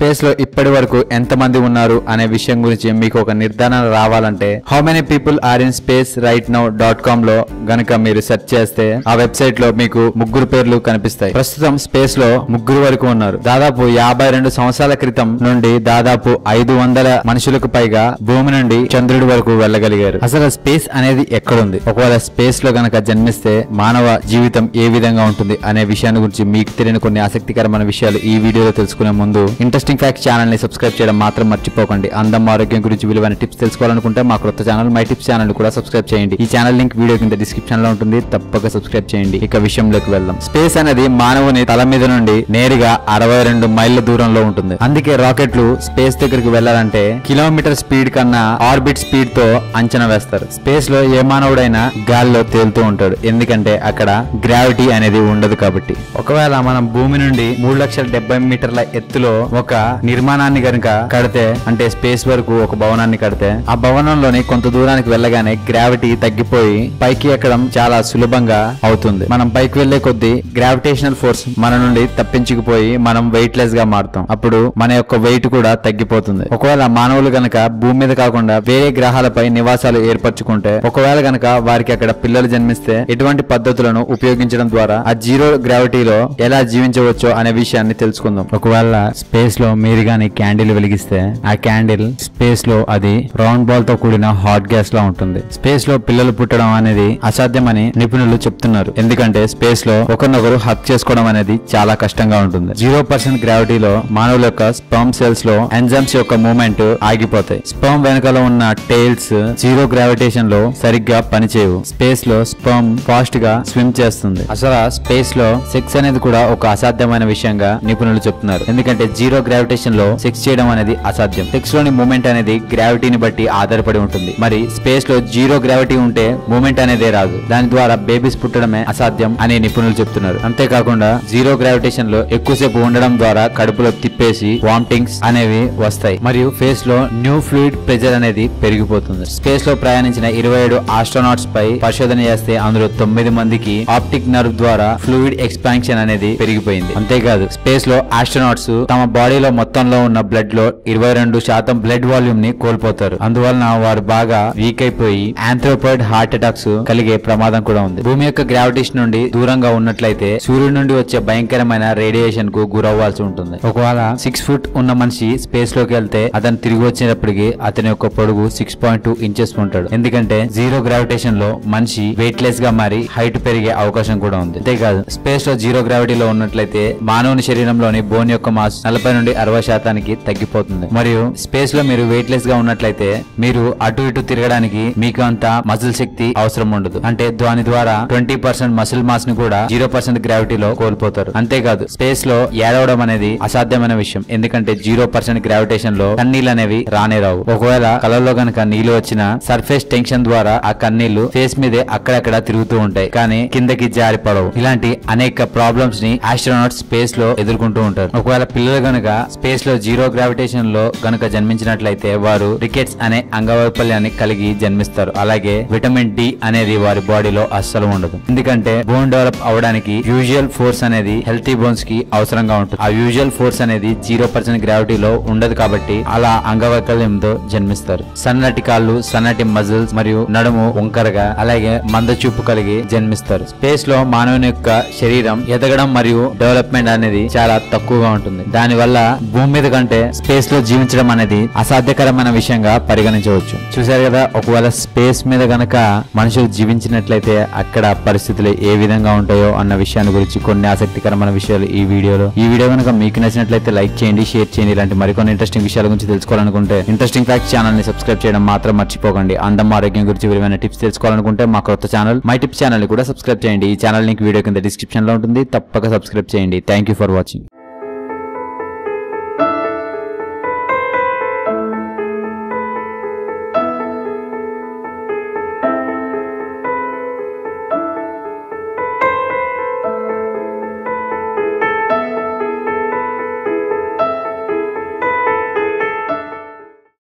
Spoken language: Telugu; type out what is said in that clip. స్పేస్లో ఇప్పటివరకు ఎంతమంది ఉన్నారు అనే విషయం గురించి మీకు ఒక నిర్ధారణ రావాలంటే how many people are in space right now .com లో గనుక మీరు సెర్చ్ చేస్తే ఆ వెబ్సైట్ లో మీకు ముగ్గురు పేర్లు కనిపిస్తాయి. ప్రస్తుతం స్పేస్ లో ముగ్గురు వరకు ఉన్నారు. దాదాపు 52 సంవత్సరాల క్రితం నుండి దాదాపు 500 మనుషులకు పైగా భూమి నుండి చంద్రుడి వరకు వెళ్ళగలిగారు. అసలు స్పేస్ అనేది ఎక్కడుంది, ఒకవేళ స్పేస్ లో గనక జన్మిస్తే మానవ జీవితం ఏ విధంగా ఉంటుంది అనే విషయాన్ని గురించి మీకు తెలియని కొన్ని ఆసక్తికరమైన విషయాలు ఈ వీడియోలో తెలుసుకునే ముందు ఇంట్రెస్టింగ్ ఫ్యాక్ట్స్ ఛానల్ ని సబ్స్క్రైబ్ చేయడం మాత్రం మర్చిపోకండి. అందం ఆరోగ్యం గురించి విలువైన టిప్స్ తెలుసుకోవాలనుకుంటే మా కొత్త ఛానల్ మై టిప్స్ ఛానల్ కూడా సబ్స్క్రైబ్ చేయండి. ఈ ఛానల్ లింక్ వీడియో కింద డిస్క్రిప్షన్ లో ఉంటుంది, తప్పక సబ్స్క్రైబ్ చేయండి. ఇక విషయంలోకి వెళ్దాం. స్పేస్ అనేది మానవుని తల మీద నుండి నేరుగా 62 మైళ్ళ దూరంలో ఉంటుంది. అందుకే రాకెట్లు స్పేస్ దగ్గరికి వెళ్లాలంటే కిలోమీటర్ స్పీడ్ కన్నా ఆర్బిట్ స్పీడ్ తో అంచనా వేస్తారు. స్పేస్ లో ఏ మానవుడైనా గాల్లో తేలుతూ ఉంటాడు, ఎందుకంటే అక్కడ గ్రావిటీ అనేది ఉండదు కాబట్టి. ఒకవేళ మనం భూమి నుండి 3,70,000 మీటర్ల ఎత్తులో ఒక నిర్మాణాన్ని గనుక కడితే, అంటే స్పేస్ వరకు ఒక భవనాన్ని కడితే, ఆ భవనంలోని కొంత దూరానికి వెళ్ళగానే గ్రావిటీ తగ్గిపోయి పైకి ఎక్కడం చాలా సులభంగా అవుతుంది. మనం పైకి వెళ్లే కొద్దీ గ్రావిటేషనల్ ఫోర్స్ మన నుండి తప్పించుకుపోయి మనం వెయిట్ లెస్ గా మారుతాం. అప్పుడు మన యొక్క వెయిట్ కూడా తగ్గిపోతుంది. ఒకవేళ మానవులు గనక భూమి మీద కాకుండా వేరే గ్రహాలపై నివాసాలు ఏర్పరచుకుంటే, ఒకవేళ గనక వారికి అక్కడ పిల్లలు జన్మిస్తే ఎటువంటి పద్ధతులను ఉపయోగించడం ద్వారా ఆ జీరో గ్రావిటీలో ఎలా జీవించవచ్చో అనే విషయాన్ని తెలుసుకుందాం. ఒకవేళ స్పేస్ లో మీరు గాని క్యాండిల్ వెలిగిస్తే ఆ క్యాండిల్ స్పేస్ లో అది రౌండ్ బాల్ తో కూడిన హాట్ గ్యాస్ లా ఉంటుంది. స్పేస్ లో పిల్లలు పుట్టడం అనేది అసాధ్యమని నిపుణులు చెప్తున్నారు, ఎందుకంటే స్పేస్ లో ఒకరినొకరు హక్ చేసుకోవడం అనేది చాలా కష్టంగా ఉంటుంది. 0% గ్రావిటీలో మానవుల యొక్క స్పర్మ్ సెల్స్ లో ఎంజైమ్స్ యొక్క మూవ్మెంట్ ఆగిపోతాయి. స్పర్మ్ వెనకాల ఉన్న టైల్స్ జీరో గ్రావిటేషన్ లో సరిగ్గా పనిచేయవు. స్పేస్ లో స్పర్మ్ ఫాస్ట్ గా స్విమ్ చేస్తుంది. అసలు స్పేస్ లో సెక్స్ అనేది కూడా ఒక అసాధ్యమైన విషయంగా నిపుణులు చెప్తున్నారు, ఎందుకంటే జీరో గ్రావిటేషన్ లో సెక్స్ చేయడం అనేది అసాధ్యం. సెక్స్ లోని మూవ్మెంట్ అనేది గ్రావిటీని బట్టి ఆధారపడి ఉంటుంది. మరి స్పేస్ లో జీరో గ్రావిటీ ఉంటే మూవ్మెంట్ అనేదే రాదు, దాని ద్వారా బేబీస్ పుట్టడమే అసాధ్యం అని నిపుణులు చెప్తున్నారు. అంతేకాకుండా జీరో గ్రావిటేషన్ లో ఎక్కువసేపు ఉండడం ద్వారా కడుపులో తిప్పేసి వామిటింగ్స్ అనేవి వస్తాయి, మరియు ఫేస్ లో న్యూ ఫ్లూయిడ్ ప్రెజర్ అనేది పెరిగిపోతుంది. స్పేస్ లో ప్రయాణించిన 27 ఆస్ట్రోనాట్స్ పై పరిశోధన చేస్తే అందులో 9 మందికి ఆప్టిక్ నర్వ్ ద్వారా ఫ్లూయిడ్ ఎక్స్పాన్షన్ అనేది పెరిగిపోయింది. అంతేకాదు స్పేస్ లో ఆస్ట్రోనాట్స్ తమ బాడీలో మొత్తంలో ఉన్న బ్లడ్ లో 22% బ్లడ్ వాల్యూమ్ ని కోల్పోతారు. అందువలన వారు బాగా వీక్ అయిపోయి ఆంథ్రోపాయిడ్ హార్ట్ అటాక్స్ కలిగే ప్రమాదం కూడా ఉంది. భూమి యొక్క గ్రావిటేషన్ నుండి దూరంగా ఉన్నట్లయితే సూర్యుడి నుండి వచ్చే భయంకరమైన రేడియేషన్ కు గురవ్వాల్సి ఉంటుంది. ఒకవేళ 6 ఫీట్ ఉన్న మనిషి స్పేస్ లోకి వెళ్తే అతను తిరిగి వచ్చినప్పటికీ అతని యొక్క పొడుగు 6.2 ఇంచెస్ ఉంటాడు, ఎందుకంటే జీరో గ్రావిటేషన్ లో మనిషి వెయిట్ లెస్ గా మారి హైట్ పెరిగే అవకాశం కూడా ఉంది. అంతేకాదు స్పేస్ లో జీరో గ్రావిటీలో ఉన్నట్లయితే మానవుని శరీరంలోని బోన్ యొక్క మాస్ 40 నుండి 60% తగ్గిపోతుంది. మరియు స్పేస్ లో మీరు వెయిట్ లెస్ గా ఉన్నట్లయితే మీరు అటు ఇటు తిరగడానికి మీకు అంత మజిల్ శక్తి అవసరం ఉండదు, అంటే దాని ద్వారా 20% మసిల్ మాస్ ని కూడా 0% గ్రావిటీలో కోల్పోతారు. అంతేకాదు స్పేస్ లో ఏడవడం అనేది అసాధ్యమైన విషయం, ఎందుకంటే 0% గ్రావిటేషన్ లో కన్నీళ్లు అనేవి రానే రావు. ఒకవేళ కళ్ళలో గనక నీళ్లు వచ్చిన సర్ఫేస్ టెన్షన్ ద్వారా ఆ కన్నీళ్లు ఫేస్ మీదే అక్కడక్కడ తిరుగుతూ ఉంటాయి, కానీ కిందకి జారి పడవు. ఇలాంటి అనేక ప్రాబ్లమ్స్ ని ఆస్ట్రోనాట్స్ స్పేస్ లో ఎదుర్కొంటూ ఉంటారు. ఒకవేళ పిల్లలు గనక స్పేస్ లో జీరో గ్రావిటేషన్ లో గనక జన్మించినట్లయితే వారు రికెట్స్ అనే అంగవైఫల్యాన్ని కలిగి జన్మిస్తారు. అలాగే విటమిన్ డి అనేది వారి బాడీలో అస్సలు ఉండదు, ఎందుకంటే బోన్ డెవలప్ అవడానికి యూజువల్ ఫోర్స్ అనేది హెల్తీ బోన్స్ కి అవసరంగా ఉంటుంది. ఆ యూజువల్ ఫోర్స్ అనేది 0% గ్రావిటీలో ఉండదు కాబట్టి అలా అంగవైకల్యంతో జన్మిస్తారు. సన్నటి కాళ్ళు, సన్నటి మజిల్స్ మరియు నడుము వంకరగా అలాగే మందచూపు కలిగి జన్మిస్తారు. స్పేస్ లో మానవుని యొక్క శరీరం ఎదగడం మరియు డెవలప్మెంట్ అనేది చాలా తక్కువగా ఉంటుంది. దాని వల్ల భూమి మీద కంటే స్పేస్ లో జీవించడం అనేది అసాధ్యకరమైన విషయంగా పరిగణించవచ్చు. చూసారు కదా, ఒకవేళ స్పేస్ మీద గనక మనుషులు జీవించినట్లయితే అక్కడ పరిస్థితులు ఏ విధంగా ఉంటాయో అన్న విషయాన్ని గురించి కొన్ని ఆసక్తికరమైన విషయాలు ఈ వీడియోలో. ఈ వీడియో కనుక మీకు నచ్చినట్లయితే లైక్ చేయండి, షేర్ చేయండి. ఇలాంటి మరికొన్ని ఇంట్రెస్టింగ్ విషయాల గురించి తెలుసుకోవాలనుకుంటే ఇంట్రెస్టింగ్ ఫ్యాక్ట్స్ ఛానల్ ని సబ్స్క్రైబ్ చేయడం మాత్రం మర్చిపోకండి. అందం ఆరోగ్యం గురించి విలువైన టిప్స్ తెలుసుకోవాలనుకుంటే మా కొత్త ఛానల్ మై టిప్స్ ఛానల్ ని కూడా సబ్స్క్రైబ్ చేయండి. ఈ ఛానల్ లింక్ వీడియో కింద డిస్క్రిప్షన్ లో ఉంటుంది, తప్పక సబ్స్క్రైబ్ చేయండి. Thank you for watching.